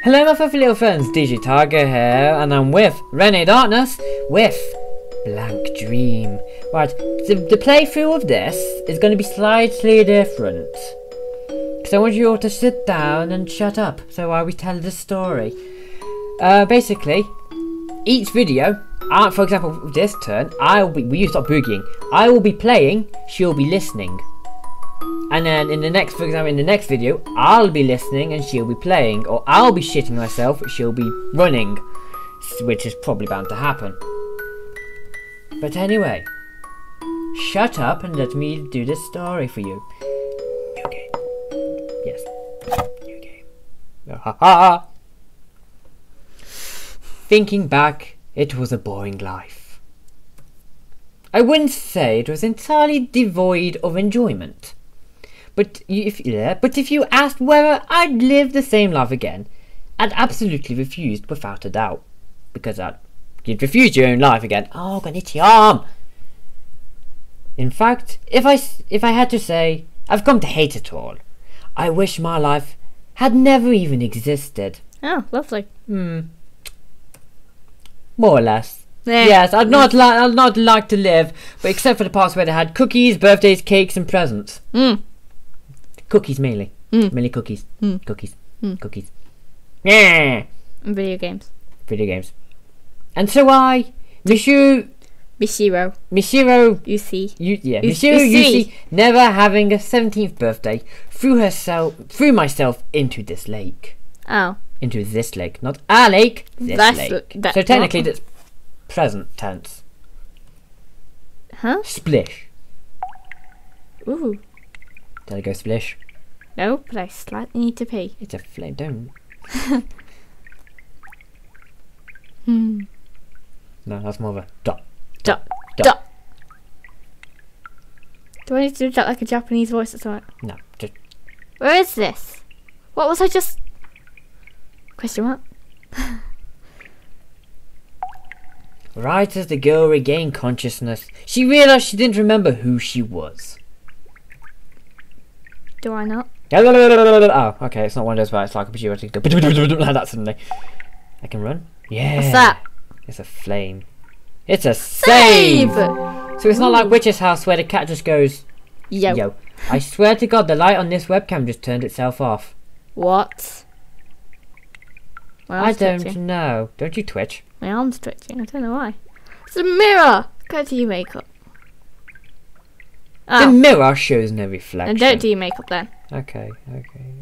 Hello my fluffy little friends, DJ Tiger here, and I'm with Renee Darkness with Blank Dream. Right, the playthrough of this is going to be slightly different, because I want you all to sit down and shut up, so while we tell the story. Basically, each video, for example this turn, I will be playing, she'll be listening. And then in the next video, I'll be listening and she'll be playing, or I'll be shitting myself, she'll be running, which is probably bound to happen. But anyway, shut up and let me do this story for you. New game. Yes. New game. Ha ha. Thinking back, it was a boring life. I wouldn't say it was entirely devoid of enjoyment. But if you asked whether I'd live the same life again, I'd absolutely refused without a doubt. Because you'd refuse your own life again. Oh, I've got an itchy arm! In fact, if I had to say, I've come to hate it all. I wish my life had never even existed. Oh, lovely. Hmm. More or less. Yes, I'd not like to live, but except for the parts where they had cookies, birthdays, cakes, and presents. Mm. Cookies mainly. Mm. Mainly cookies. Mm. Cookies. Mm. Cookies. Yeah. And video games. Video games. And so I, Mishiro Usui. Mishiro Usui, never having a 17th birthday, threw myself into this lake. Oh. Into this lake. Not our lake. This lake. So technically that's present tense. Huh? Splish. Ooh. Did I go splish? No, but I slightly need to pee. It's a flame, don't. Hmm. No, that's more of a dot. Dot. Dot. Do I need to do that like a Japanese voice or something? No, just. Where is this? What was I just. Question mark? Right as the girl regained consciousness, she realised she didn't remember who she was. Do I not? Oh, okay, it's not one of those where it's like a computer to go like that suddenly. I can run? Yeah. What's that? It's a flame. It's a save! So it's not like Witch's House where the cat just goes, yo. Yo. I swear to God, the light on this webcam just turned itself off. What? I don't know. Don't you twitch? My arm's twitching. I don't know why. It's a mirror! Go do your makeup. Oh. The mirror shows no reflection. And don't do your makeup then. Okay, okay.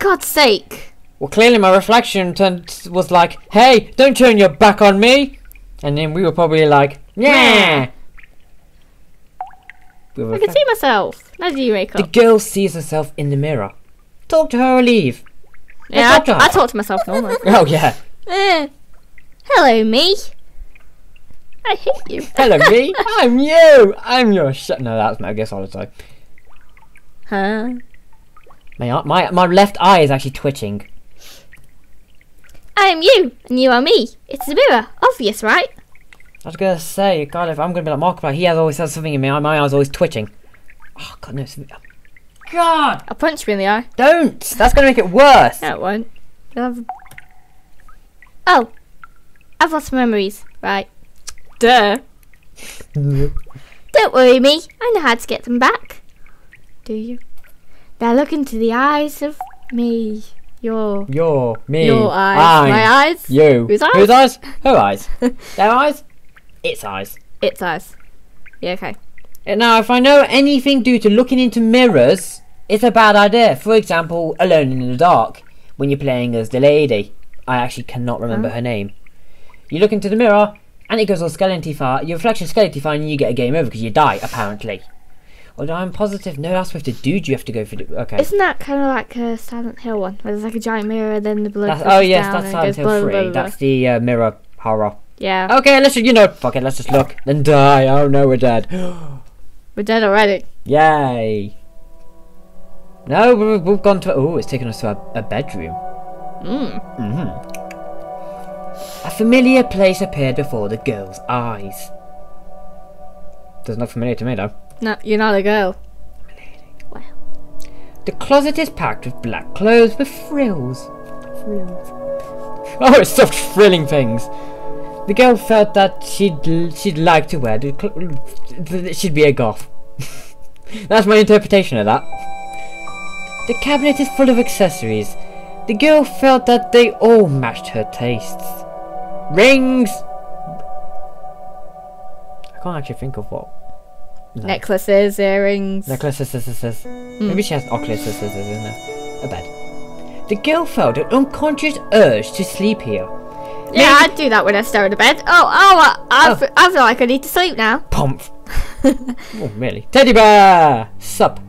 God's sake! Well, clearly my reflection was like, hey, don't turn your back on me! And then we were probably like, yeah! I can see myself! Now do your makeup. The girl sees herself in the mirror. Talk to her or leave. Yeah, I talk to myself normally. Oh, yeah. Hello, me. I hate you. Hello, me. I'm you. I'm your shit. No, that's my guess all the time. Huh? My left eye is actually twitching. I am you, and you are me. It's a mirror. Obvious, right? I was gonna say, God, if I'm gonna be like Markiplier, he always has something in me. My eye's always twitching. Oh God, no! God! I'll punch you in the eye. Don't. That's gonna make it worse. No, it won't. Oh, I've lost memories. Right. Duh. Don't worry me, I know how to get them back. Do you? Now look into the eyes of me. Your, me. Your eyes. My eyes. You. Whose eyes? Whose eyes? Her eyes. Their eyes? Its eyes. Its eyes. Yeah, okay. Now, if I know anything due to looking into mirrors, it's a bad idea. For example, Alone in the Dark, when you're playing as the lady. I actually cannot remember her name. You look into the mirror, and it goes all skeletify, your reflection skeletify, and you get a game over because you die, apparently. Although I'm positive, no, that's with the dude you have to go for. Okay. Isn't that kind of like a Silent Hill one, where there's like a giant mirror and then the blood goes down that's Silent Hill 3. Blah, blah, blah. That's the mirror horror. Yeah. Okay, let's just, fuck it, let's just look and die. Oh no, we're dead. We're dead already. Yay. No, we've gone to, oh, it's taken us to a bedroom. Mm. Mm-hmm. A familiar place appeared before the girl's eyes. Doesn't look familiar to me, though. No, you're not a girl. Wow. The closet is packed with black clothes with frills. Oh, it stopped thrilling things. The girl felt that she'd like to wear the she'd be a goth. That's my interpretation of that. The cabinet is full of accessories. The girl felt that they all matched her tastes. Rings. I can't actually think of what. No. Necklaces, earrings. Necklaces, scissors. Maybe she has oculus scissors in there. A bed. The girl felt an unconscious urge to sleep here. Yeah, I'd do that when I stare at the bed. I feel like I need to sleep now. Pump. Oh, really? Teddy bear! Sup.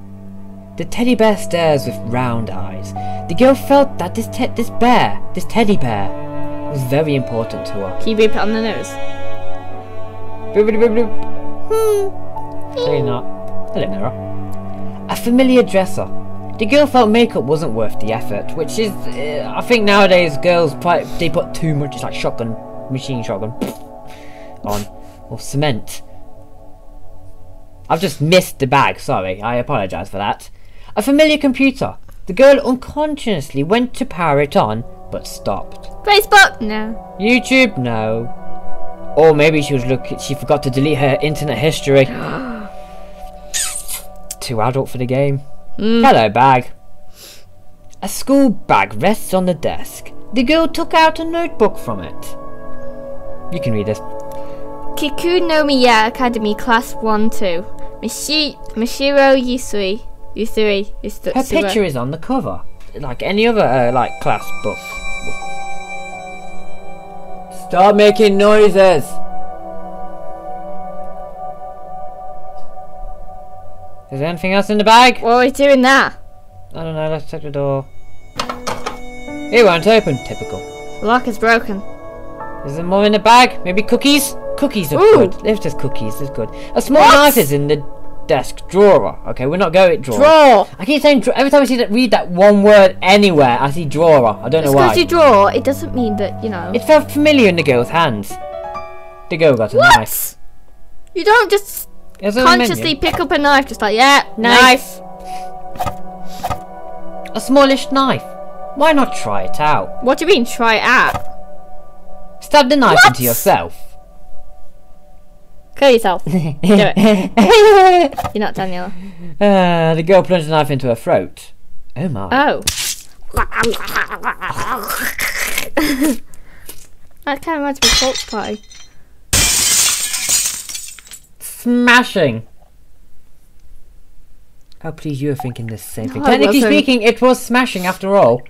The teddy bear stares with round eyes. The girl felt that this teddy bear, was very important to her. Can you beep it on the nose? Boop, boop, boop, boop. Clearly not. Hello, Nora. A familiar dresser. The girl felt makeup wasn't worth the effort, which is, I think nowadays girls they put too much, it's like machine shotgun, on, or cement. I've just missed the bag, sorry, I apologise for that. A familiar computer. The girl unconsciously went to power it on, but stopped. Facebook? No. YouTube? No. Or maybe she forgot to delete her internet history. Too adult for the game. Hello, bag. A school bag rests on the desk. The girl took out a notebook from it. You can read this. Kikuno Miya Academy Class 1-2. Mishiro Yusui. Her picture is on the cover, like any other like class book. Stop making noises. Is there anything else in the bag? What are we doing now? I don't know, let's check the door. It won't open, typical. The lock is broken. Is there more in the bag? Maybe cookies? Cookies are good. If there's cookies, there's good. A small knife is in the desk drawer. Okay, we're not going drawer. Drawer! I keep saying every time I see that read that one word anywhere, I see drawer. I don't know why. Because you draw, it doesn't mean that, you know. It felt familiar in the girl's hands. The girl got a knife. You don't just consciously pick up a knife, just like, yeah, knife. A smallish knife. Why not try it out? What do you mean, try it out? Stab the knife into yourself. Kill yourself. Do it. You're not Daniela. The girl plunged the knife into her throat. Oh my. Oh. That kind of reminds me of Fox Pie. Smashing. Oh, please, you were thinking the same thing. Technically speaking, it was smashing after all.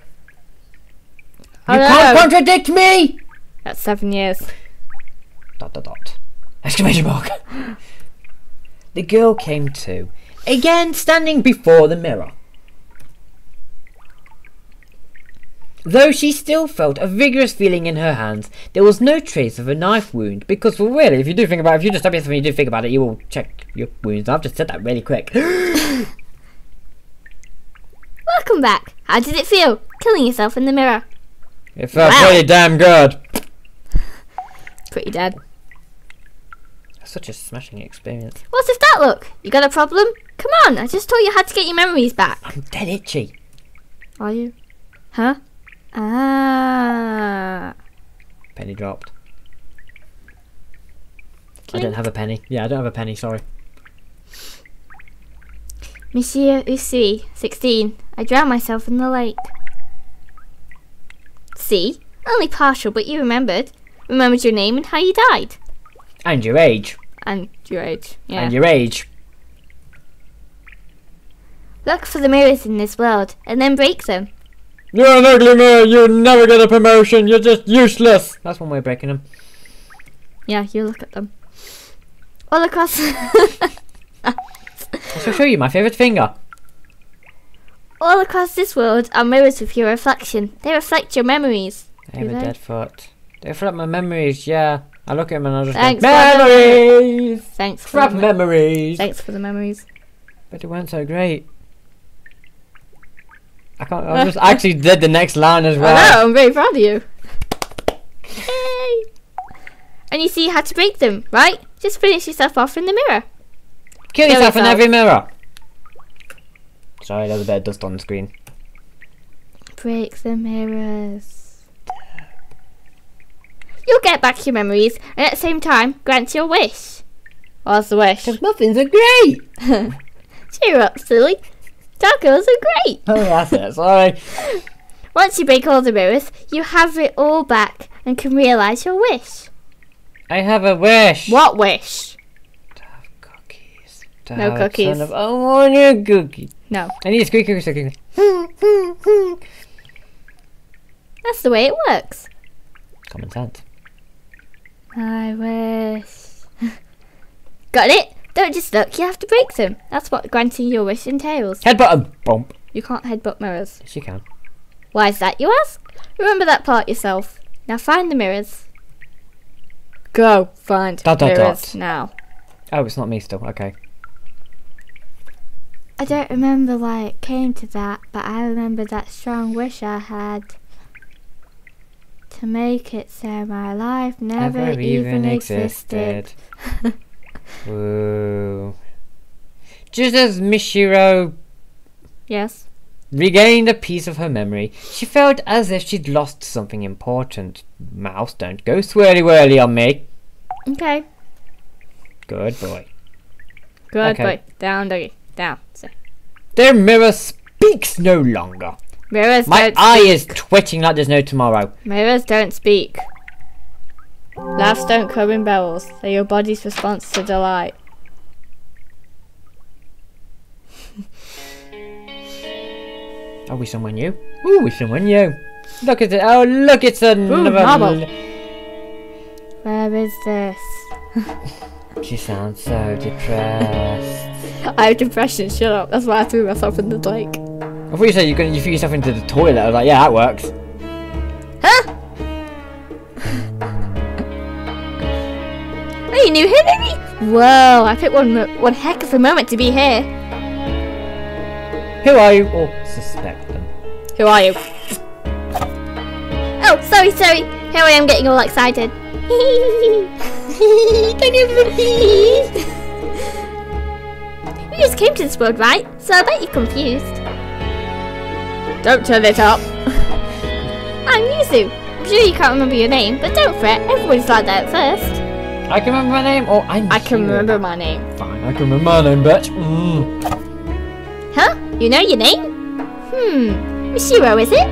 You can't contradict me! That's 7 years. Dot, dot, dot. Exclamation mark. The girl came to. Again, standing before the mirror. Though she still felt a vigorous feeling in her hands, there was no trace of a knife wound, because, well, really, if you do think about it, if you just stop yourself and you do think about it, you will check your wounds. I've just said that really quick. Welcome back. How did it feel, killing yourself in the mirror? It felt pretty damn good. Pretty dead. That's such a smashing experience. What's with that look? You got a problem? Come on, I just told you how to get your memories back. I'm dead itchy. Are you? Huh? Ah. Penny dropped. Clink. I don't have a penny. Yeah, I don't have a penny, sorry. Monsieur Usui, 16. I drowned myself in the lake. See? Only partial, but you remembered. Remembered your name and how you died. And your age. And your age, yeah. And your age. Look for the mirrors in this world, and then break them. You're an ugly mirror, you never get a promotion, you're just useless! That's one way of breaking them. Yeah, you look at them. All across... I'll show you my favourite finger. All across this world are mirrors with your reflection. They reflect your memories. I have a dead foot. They reflect my memories, yeah. I look at them and I just go, memories! Thanks for crap memories! Thanks for the memories. But it weren't so great. I can't. I just actually did the next line as well. I know. I'm very proud of you. Yay! And you see how to break them, right? Just finish yourself off in the mirror. Kill yourself in every mirror. Sorry, there's a bit of dust on the screen. Break the mirrors. You'll get back your memories and at the same time grant your wish. What's the wish? Because muffins are great! Cheer up, silly. Tacos are great! Oh, that's it, sorry. Once you break all the mirrors, you have it all back and can realise your wish. I have a wish! What wish? To have cookies. To no have cookies. Of, I want a cookie. No. I need a squeaky cookie. That's the way it works. Common sense. I wish. Got it? Don't just look, you have to break them. That's what granting your wish entails. Headbutt them! Bump. You can't headbutt mirrors. Yes, you can. Why is that, you ask? Remember that part yourself. Now find the mirrors. Go find dot, mirrors dot, dot. Now. Oh, it's not me still. Okay. I don't remember why it came to that, but I remember that strong wish I had. To make it so my life never even existed. Whoa. Just as Mishiro yes. regained a piece of her memory, she felt as if she'd lost something important. Mouse, don't go swirly-whirly on me. Okay. Good boy. Good boy. Down, doggy. Down. So. The mirror speaks no longer. Mirrors My don't eye speak. Is twitching like there's no tomorrow. Mirrors don't speak. Laughs don't come in barrels. They're your body's response to delight. Are we someone new? Ooh, we're someone new. Look at it. Oh, look, it's another marble. Where is this? She sounds so depressed. I have depression, shut up. That's why I threw myself in the lake. I thought you said you're gonna, you threw yourself into the toilet. I was like, yeah, that works. Huh? Oh, you knew him, didn't you? Whoa, I picked one heck of a moment to be here. Who are you? Or suspect them. Who are you? Oh, sorry. Here I am getting all excited. Can you please? You just came to this world, right? So I bet you're confused. Don't turn it up. I'm Yuzu. I'm sure you can't remember your name, but don't fret. Everyone's like that at first. I can remember my name, or I'm I can remember my name. Fine, I can remember my name, bitch. Mm. Huh? You know your name? Mishiro, is it?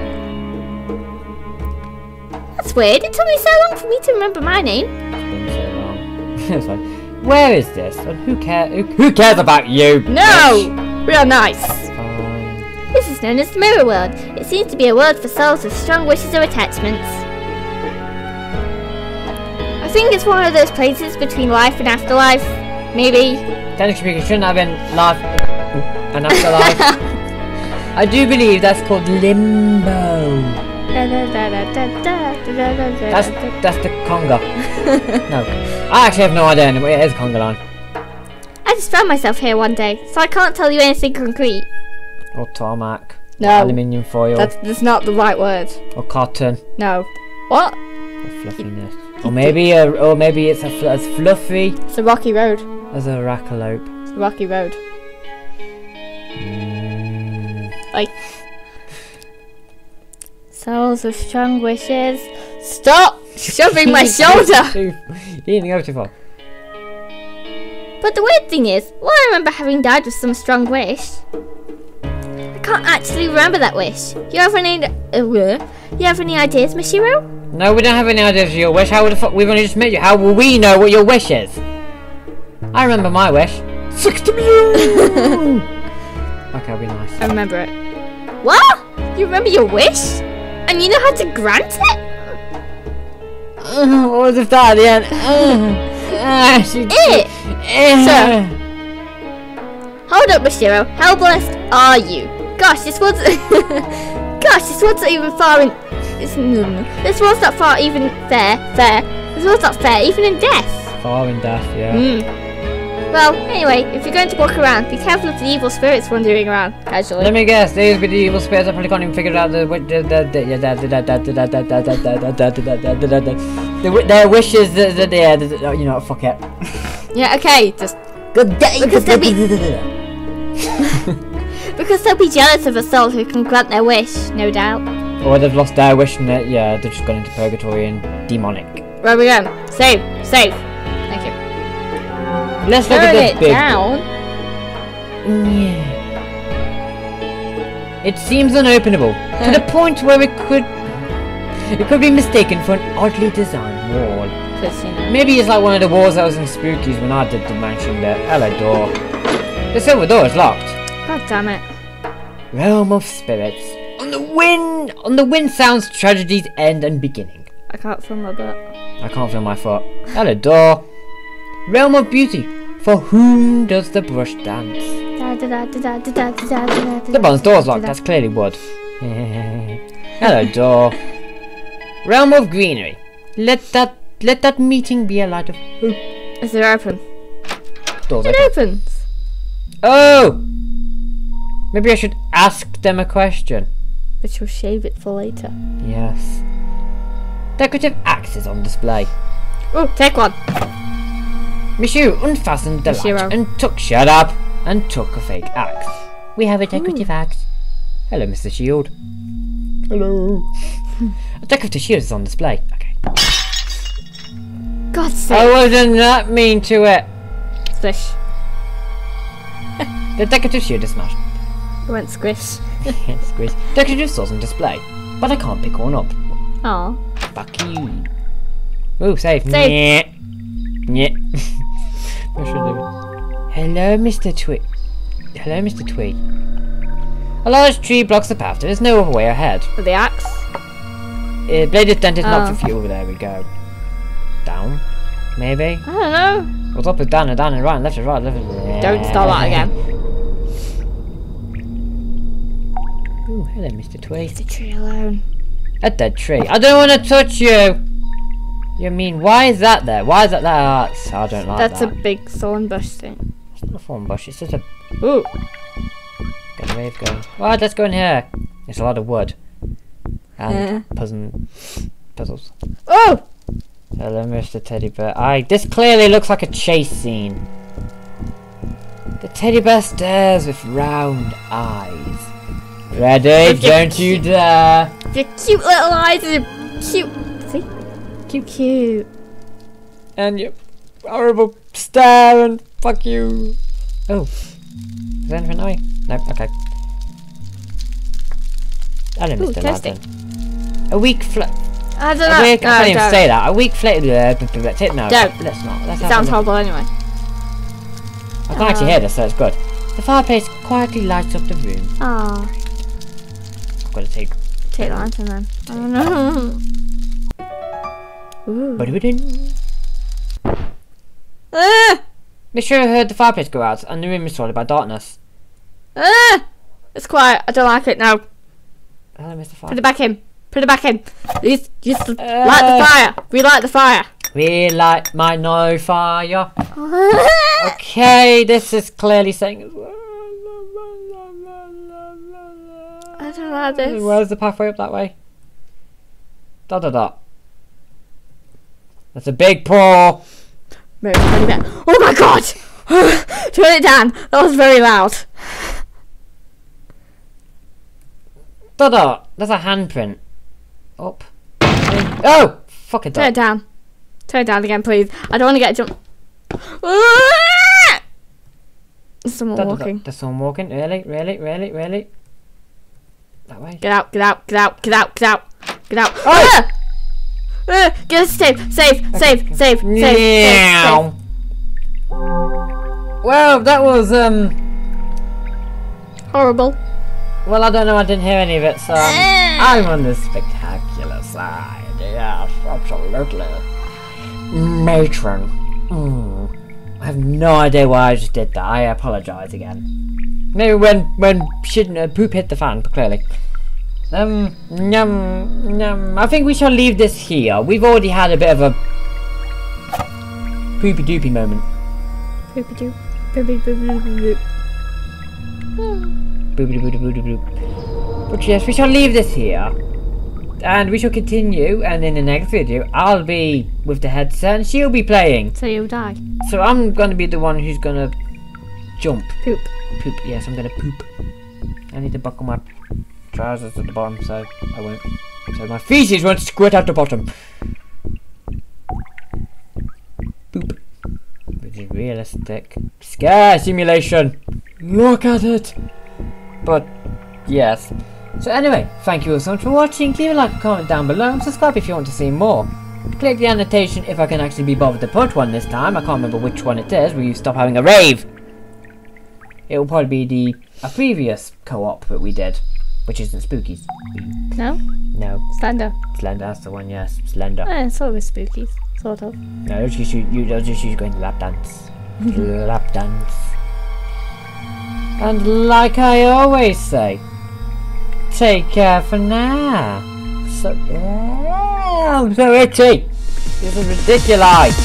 That's weird. It took me so long for me to remember my name. It's been so long. It's like, where is this? And who cares about you? No! Bitch? Real nice. Fine. This is known as the Mirror World. It seems to be a world for souls with strong wishes or attachments. I think it's one of those places between life and afterlife, maybe. Technically, shouldn't have been life and afterlife. I do believe that's called limbo. That's the conga. No, I actually have no idea anyway. It is conga line. I just found myself here one day, so I can't tell you anything concrete. Or tarmac. No. Or aluminium foil. That's not the right word. Or cotton. No. What? Or fluffiness. Or maybe it's as fluffy. It's a rocky road. As a rackalope. It's a rocky road. Like souls with strong wishes. Stop shoving my shoulder. You didn't go too far. But the weird thing is, well, I remember having died with some strong wish. I can't actually remember that wish. You have any ideas, Mishiro? No, we don't have any idea of your wish. How the fuck? We've only just met you. How will we know what your wish is? I remember my wish. 60 million! Okay, I'll be nice. I remember it. What? You remember your wish? And you know how to grant it? What was the thought at the end? So, hold up, Mishiro. How blessed are you? Gosh, this was... Gosh, this wasn't even far in... This world's not far even fair. This world's not fair even in death. Far in death, yeah. Well, anyway, if you're going to walk around, be careful of the evil spirits wandering around casually. Let me guess, these were the evil spirits. I probably can't even figure out their wishes. You know, fuck it. Yeah, okay, just good day. Because they'll be jealous of a soul who can grant their wish, no doubt. Or they've lost their wish and they've just gone into purgatory and demonic. Where are we going? Save. Save. Thank you. Let's look at this big down. Yeah. It seems unopenable. To the point where it could be mistaken for an oddly designed wall. Casino. Maybe it's like one of the walls that was in Spookies when I did the mansion there. Hello door. The silver door is locked. God damn it. Realm of spirits. On the wind sounds tragedies end and beginning. I can't feel my butt. I can't feel my foot. Hello door. Realm of beauty. For whom does the brush dance? The bronze door's locked, that's clearly wood. Hello door. Realm of greenery. Let that meeting be a light of hope. Is it open? Doors it opens. Oh! Maybe I should ask them a question. But you'll shave it for later. Yes. Decorative axes on display. Oh, take one. Mishiro unfastened the latch and took a fake axe. We have a decorative axe. Hello, Mr. Shield. Hello. A decorative shield is on display. Okay. God's sake. I wasn't that mean to it. Squish. The decorative shield is smashed. It went squish. Squish. Decorative swords on display, but I can't pick one up. Aw. Fuck you. Ooh, save. Save. Nyeh. Hello, Mr. Tweed. Hello, Mr. Tweed. A large tree blocks the path. There is no other way ahead. With the axe? Blade is dented, not for fuel. There we go. Down? Maybe? I don't know. What's up is down and down and right and left and right and left. Don't start that again. Ooh, hello, Mr. Tweed. Leave the tree alone. A dead tree. I don't want to touch you! You mean, why is that there? Why is that axe? I don't like that. That's a big thorn bush thing. It's not a thorn bush, it's just a... Ooh! Wave going. Right, let's go in here. It's a lot of wood and puzzles. Oh! Hello, Mr. Teddy Bear. This clearly looks like a chase scene. The teddy bear stares with round eyes. Ready? Don't you dare! Your cute little eyes and your cute, see, cute, and your horrible stare and fuck you. Oh. Is there anything away? No, okay. I didn't miss the lantern. A weak flip. I don't know. I can't even say that. A weak flip. Let's hit now. Don't. Let's not. Let's it sounds horrible anyway. I can actually hear this, so it's good. The fireplace quietly lights up the room. Oh. I've got to take the lantern then. I don't know. Ooh. Mishiro heard the fireplace go out and the room was surrounded by darkness. It's quiet. I don't like it now. Hello, Mr. Fire. Put it back in. Put it back in. Just light the fire. Relight the fire. Relight my no fire. Okay, this is clearly saying... I don't like this. Where's the pathway up that way? Dot dot dot. That's a big paw. Oh my god! Turn it down! That was very loud. Dot dot! There's a handprint. Up. Oh! Fuck it, dot. Turn it down. Turn it down again, please. I don't want to get a jump. There's someone walking. There's someone walking. Really? Really? Really? Really? That way. Get out! Get out! Get out! Get out! Get out! Get out! Oh! Ah! Get us save. Well, that was horrible. Well, I don't know, I didn't hear any of it, so I'm on the spectacular side. Yes, absolutely. Matron. I have no idea why I just did that. I apologise again. Maybe when shouldn't poop hit the fan, clearly. I think we shall leave this here. We've already had a bit of a poopy doopy moment. Poopy doop, poopy doopy doopy doop. Boopy doopy doopy doop. But yes, we shall leave this here, and we shall continue. And in the next video, I'll be with the headset, and she'll be playing. So you'll die. So I'm gonna be the one who's gonna jump. Poop. Poop. Yes, I'm gonna poop. I need to buckle my trousers at the bottom, so I won't. So my feces won't squirt out the bottom. realistic scare simulation. Look at it. But yes. So anyway, thank you all so much for watching. Leave a like and comment down below and subscribe if you want to see more. Click the annotation if I can actually be bothered to put one this time. I can't remember which one it is. Will you stop having a rave? It will probably be a previous co-op that we did, which isn't Spookies. No? No. Slender. Slender, that's the one, yes. Slender. It's always Spookies, sort of. No, you're just usually going to lap dance. Lap dance. And like I always say, take care for now. So, yeah, I'm so itchy. This is ridiculous.